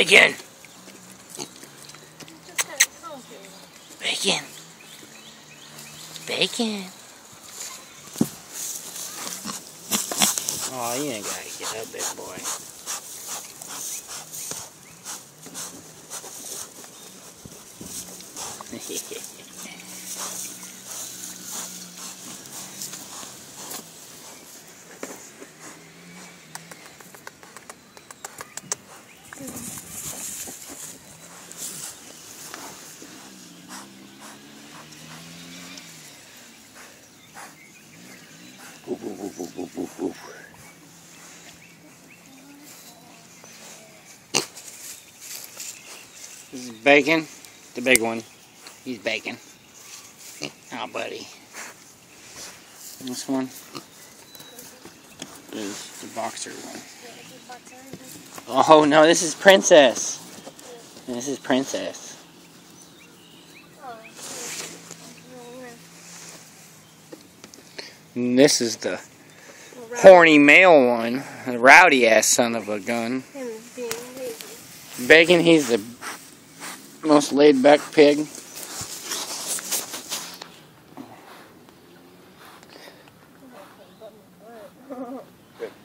Bacon. Bacon. Bacon. Oh, you ain't gotta get up, big boy. This is Bacon, the big one. He's bacon. Oh, buddy. And this one is the boxer one. Oh, no, this is Princess. And this is Princess. And this is the horny male one. A rowdy-ass son of a gun. Bacon, he's the most laid-back pig.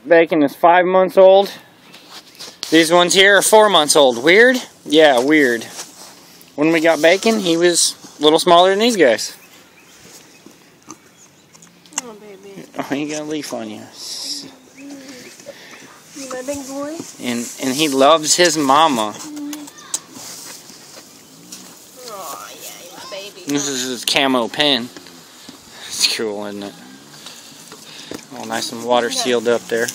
Bacon is 5 months old. These ones here are 4 months old. Weird? Yeah, weird. When we got Bacon, he was a little smaller than these guys. Oh, baby. Oh, you got a leaf on you. You my big boy? And he loves his mama. Oh, yeah, my baby. This is his camo pen. It's cool, isn't it? All nice and water sealed up there. Got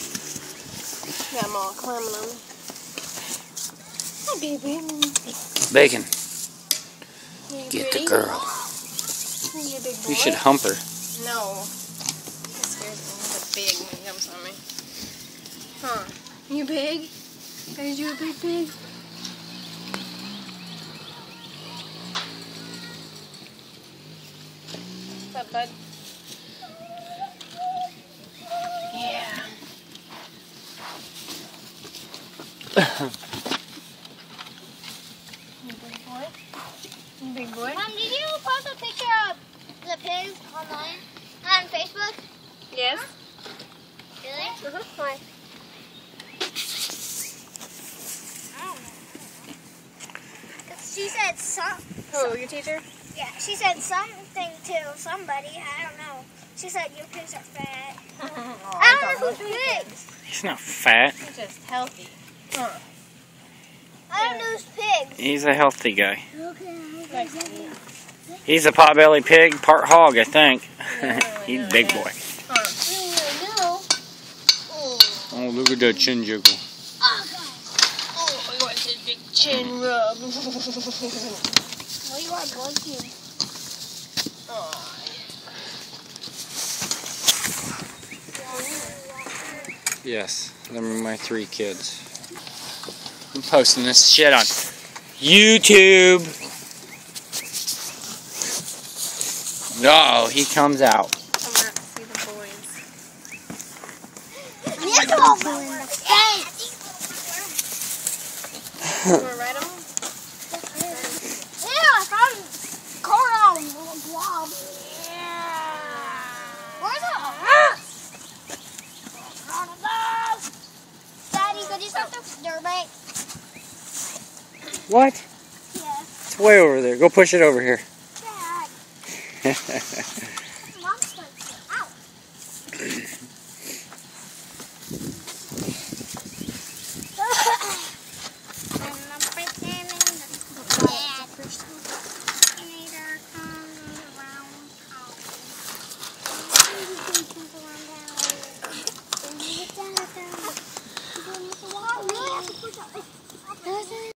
them all climbing on me. Hi, baby. Bacon. Get the girl. You should hump her. No. That scares me. He's big when he jumps on me. Huh. You big? Are you a big pig? What's up, bud? Yeah. You big boy? You big boy? Mom, did you post a picture of the pig online? On Facebook? Yes. Huh? Really? Uh-huh. Why? She said something. Who, your teacher? Yeah, she said something to somebody. I don't know. She said your pigs are fat. Oh, I don't know who's pigs. He's not fat. He's just healthy. Huh. I don't know who's pigs. He's a healthy guy. Okay. He's a potbelly pig, part hog, I think. He's a big boy. Oh, look at that chin jiggle. Oh, God. Oh, I want that big chin rub. Well, you are blinking. Oh. Yes, them are my three kids. I'm posting this shit on YouTube. No, he comes out. I want to see the boys. You want to ride them? Yeah, I found corn on blob. Yeah. Where's the horse? Daddy, could you stop the dirt bike? What? Yeah. It's way over there. Go push it over here. Dad.